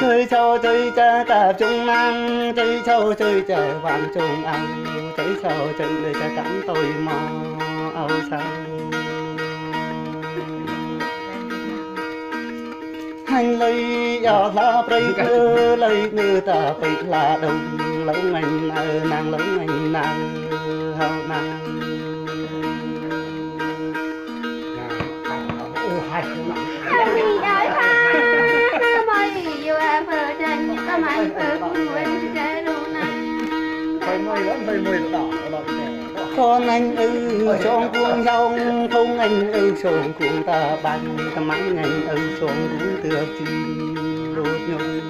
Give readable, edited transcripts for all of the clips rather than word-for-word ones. Chơi sâu chơi cha cả chung ăn, chơi sâu chơi trẻ vàng chung ăn, chơi sâu chơi để cha cắm tôi mò ao sao. Hành lấy ở la bầy cứ lấy như ta bầy là đồng lấu mình nàng hậu nàng. Con anh ư xuống cuồng dòng, không anh ư xuống cuồng ta bắn, cầm anh ư xuống cuồng tựa chim đốt nhung.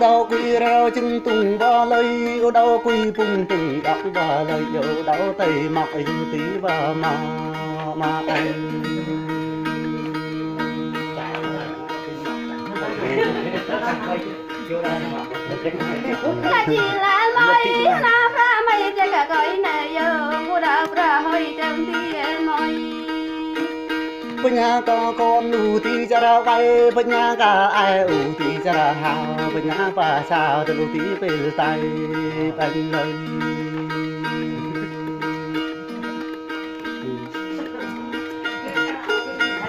Đau quỳ reo chân tùng ba lây, đau quỳ bùng tùng đắp ba lây, đau tay mặc anh tí và mà anh. Là gì là mày, là ra mày chơi cả cái này giờ, mua đạp ra hơi trong tí em mày. Bên nhà có con ủ thì ra ra bay, bên nhà cả ai ủ thì ra ra hào, bên nhà bà sao từ ủ tí về tay anh ơi.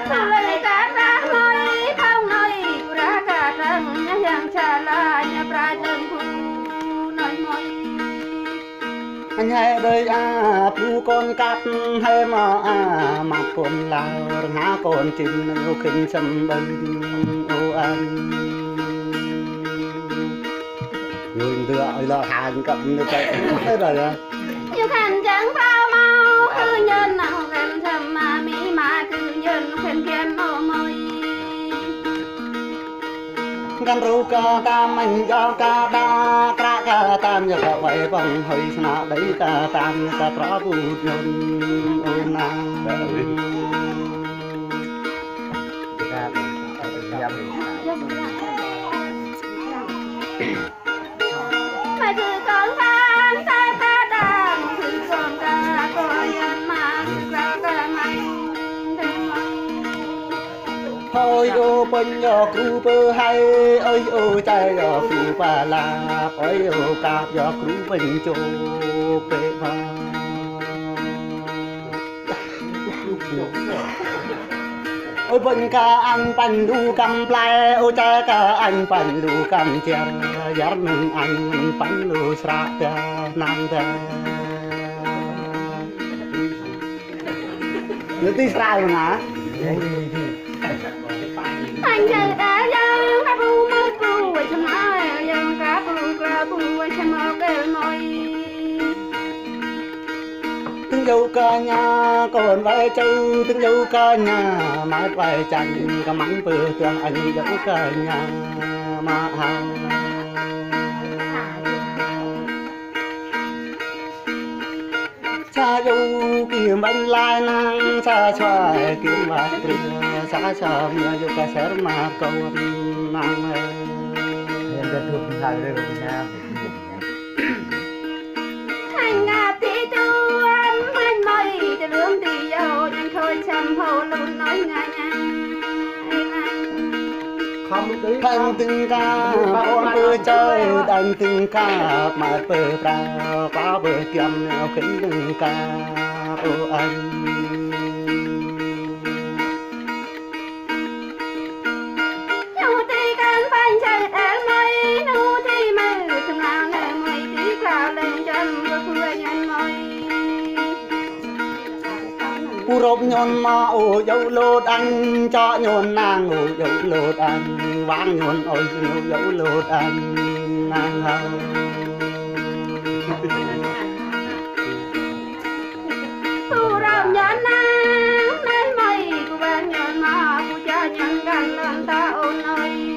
Không lời cả ra hơi, không lời ra cả răng, nhà hàng trà là nhà bà chân khu nói môi. Anh hai đời à, phu con cắt hay mà à, mặt con lao, ngã con chim nô khinh sầm bên ô anh. Người đưa lo hàng cầm như vậy, thế rồi à? Yêu khăn trắng bao mau, cứ nhân nào em thầm mà mỹ mà cứ nhân khen khen mồ môi. Gan rú ca ta mình do ca ba ca ca tam giờ ta quay vòng hơi na đấy ta tam ta rõ buồn ôn na. Mày cứ con tan ta ta đàn cứ con ta coi mà ra ta mày thôi ô bên giờ cứ bơ hay ơi ô trai giờ cứ bà la ơi ô cạp giờ cứ bên chỗ bê ba ôi bên cả anh bận đủ cầm plei ô trai cả anh bận đủ cầm chèo giờ mình anh bận đủ sạ nam ta nhớ tí sạ luôn hả? Anh chơi đá giang, cá bù mơ bù, với chấm áo giang cá bù, với chấm áo kêu mồi. Từng dâu ca nhà, còn vai châu, từng dâu ca nhà, mát vai chanh, cá mắm bự tương anh dâu ca nhà, mà hào. Sa dâu kiếm bánh lai nang, sa xoài kiếm bát trưa. Sa sa mưa dâu cá sấu mà câu nang ơi. Em đã thuộc thai rồi nha. Anh ngáp thì tu anh mây mây, từ lương thì giàu nhưng thôi chăm hậu luôn nói ngay ngay. Thành từng ca bao bữa chơi, thành từng ca mà bữa rau bao bữa kiếm nào khinh từng ca ô anh. Hãy subscribe cho kênh Ghiền Mì Gõ để không bỏ lỡ nhon mò ủ dấu lột anh cho nhon nàng ủ dấu lột anh vang nhon ôi dấu lột anh nàng hầu tu ram nhon nàng lấy mày của bạn nhon mà của cha nhon gan lan ta ôn nơi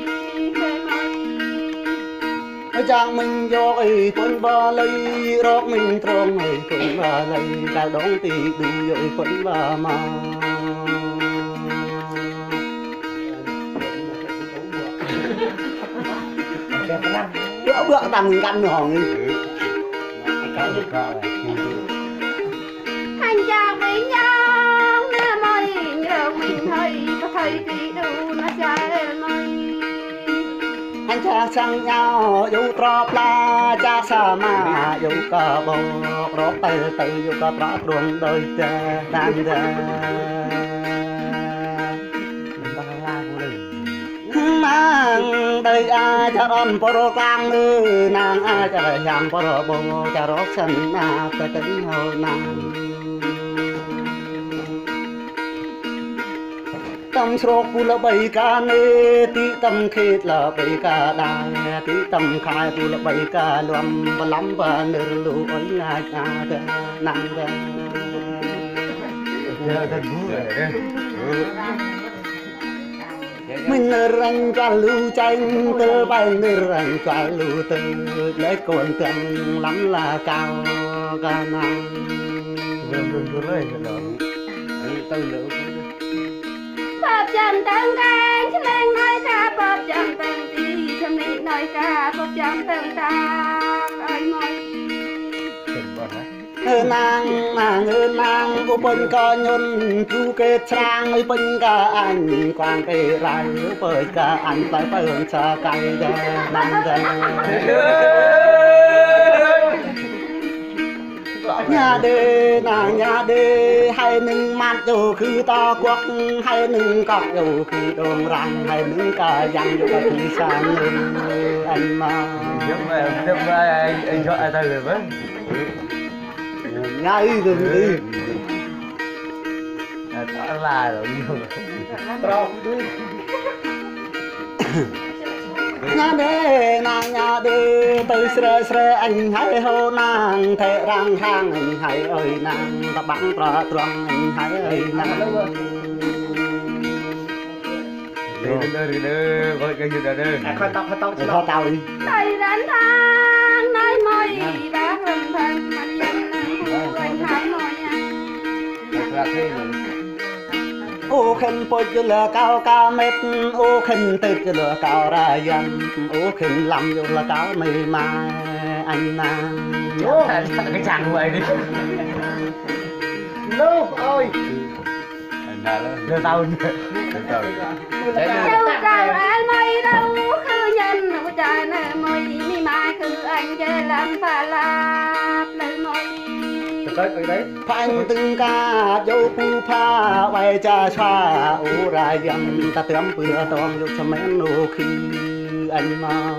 chàng mình dội quân ba lấy rót mình trong người quân ba lấy đã đón tì đủ dội quân ba mà đỡ bựa tầm mình căn hòn đi anh chàng với nhau nè mày nhớ mình hay có thấy tì đủ nó sẽ mày anh cha sang nhau dù trọp la cha xa mà dù có bộ rốt từ dù có trọp luôn đôi cha đang ra mang đời ai cha đón bồ rô cang ư nàng ai cha đời hàng bồ rô bồ cha rốt sân na ta tính hồ nàng tâm sốc phu là bảy ca nê tí tâm khét là bảy ca đài tí tâm khai phu là bảy ca luam và lắm và nở lũ ối ngài ca đà nàng đà mình nở răng ca lưu tranh tơ bay nở răng ca lưu tơ lấy cồn tượng lắm là cao ca nàng Bóp chăm tầng canh, chăm anh nói ca Bóp chăm tầng tì, chăm nít nói ca Bóp chăm tầng tàng, ơi môi ngư nàng, ô bênh có nhôn Thu kết trang, ơi bênh ca anh Quang kê rai, ơi bênh ca anh Tại phải hướng xa cây đê, nàng đê nhà đê hay nâng mát dù khi to quốc hay nâng cọc dù khi đồn răng hay nâng cờ răng dù khi sáng nâng anh mà giúp anh cho ai ta được với ngay đừng đi đó là rồi nhà đê tới sre sre anh hãy hô nàng thế răng hang anh hãy ơi nàng ta bắn trò tròn anh hãy ơi nàng đi đưa với cái gì đó đưa kho tàu đi tay đánh thang nơi môi đã hừng hừng mặt dân anh hãy môi nha ô khinh bôi cho lửa cao cao mệt ô khinh tê cho lửa cao ra yên ô khinh lắm dù là cao mì mai anh nàng cái chàng người đi lô ôi đưa tao đâu tao anh mày đâu cứ nhân nụ trời nè mày mi mai cứ anh chơi làm pha lạp lời mày Phan từng ca dấu phu pha bay cha xoa u ra dầm ta tém bừa tòm dục cho mấy nô khi anh mau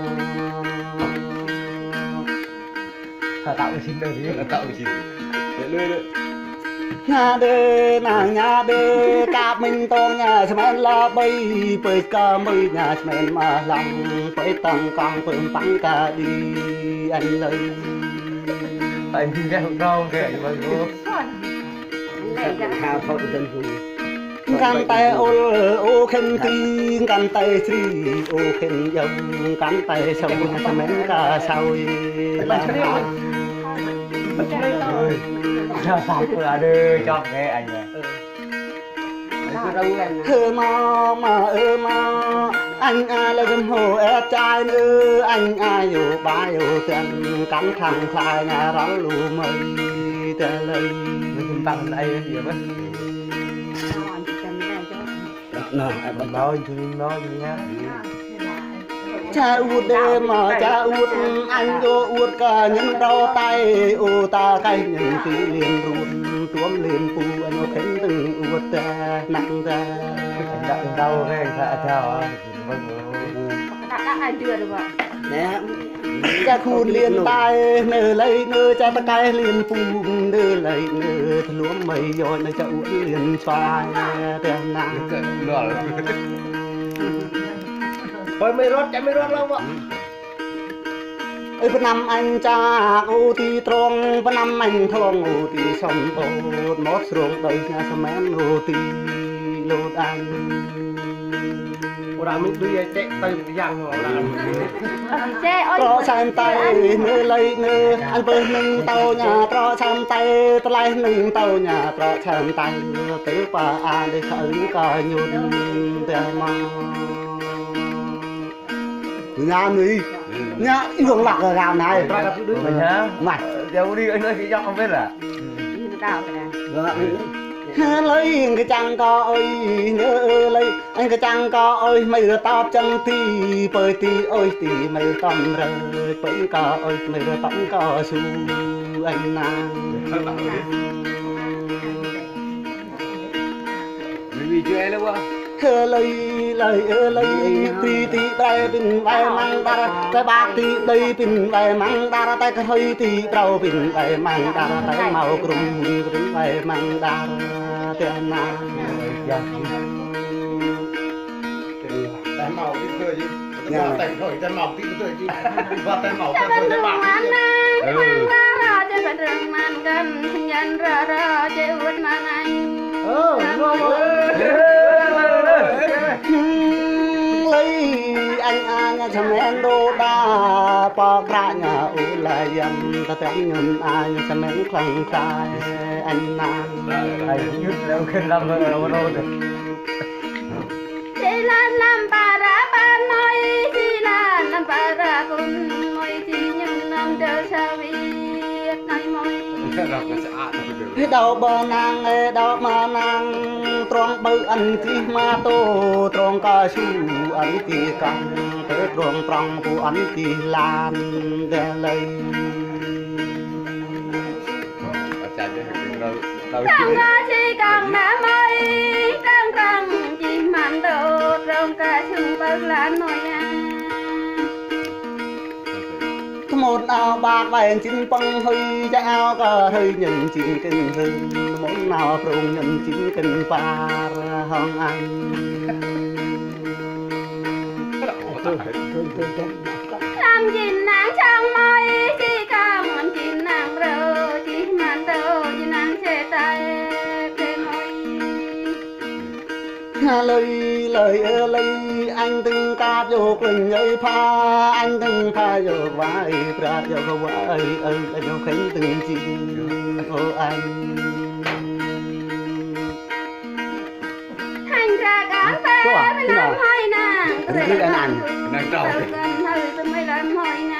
tạo cái xin đâu đi tạo cái xin để lưỡi nhà đê cáp mình to nhà xem anh la bay bơi ca mây nhà xem anh mà làm bơi tòng con bơi bắn ca đi anh lời anh đi ra không đâu kìa mọi người cắn tay ô khinh ti cắn tay tri ô khinh dông cắn tay sâu sắm mến cả sau là sao sao là đưa cho nghe anh nè mà anh ai là dâm hồ ép trai nữ anh ai dù ba dù tiền cắn thằng khai nhà ráo lù mây tê lây mình bằng đây gì vậy nói nhá cha út đêm mà cha út anh vô út cả những đau tay ô ta cay những tí liền run tuống liền phu anh có thấy từng út ta nặng ra đau cái anh sợ theo anh đưa được ạ nè cha khun liền tai nơ lấy nơ cha bắt cái liền phù nơ lấy nơ lúa mày rồi nơ cha uống liền xoài tiền nào thôi mới rót cha mới rót lâu vợ bữa năm anh cha ô ti trong bữa năm anh thong ô ti sông bột mót ruộng đời nhà sầm mén ô ti lột anh ra mình đuôi chạy tay một giang rồi tro san tay nơ lấy nơ anh bơi nâng tàu nhà tro san tay tao lấy nâng tàu nhà tro san tay tứ ba an để khởi cờ nhún tiền mò nhà này nhà đường bạc ở gạo này mặt đều đi anh nói cái giọng không biết là lấy cái chàng coi nhớ lấy anh cái chàng coi mày tao chân thì bởi thì ôi thì mày tâm rồi bởi cả ôi mày tâm cả su anh nàng vì chơi đâu quá lời thì đây bình đây mang ta tay bạc thì đây bình đây mang ta tay hơi thì đầu bình đây mang ta tay màu crum bình đây mang ta tiền nào tay màu cái cười gì tay thổi tay màu cái cười gì và tay màu cái cười tay bạc xem em đô đa bỏ ra nhà u la yam ta tiếng nhầm ai xem em khăng khai anh nam ai nhút leo lên làm rồi đâu đâu được chỉ là làm bà ra bà nói chỉ là làm bà ra cùng nói chỉ nhầm nam đâu sao biết nói môi đâu bờ nàng đâu mà nàng trong bờ anh thì ma tô trong ca su anh thì căng tới trong trong của anh thì lan để lấy trong ca chỉ căng đã mới trong trong chỉ mang đồ trong ca su bờ lan nói một áo bạc vàng chín bông hơi cha áo cờ hơi nhìn chín kinh hơi món nào cùng nhìn chín kinh ba hồng anh làm gì nàng trong môi chỉ cần anh chỉ nàng rồi chỉ mang đồ chỉ nàng che tay bên môi lời anh từng ca vô cùng ấy pha anh từng pha vô vai ra vô không ấy vô khánh từng chi ô anh ra cán tê mới làm hơi nè nàng trâu hơi tôi mới làm hơi nè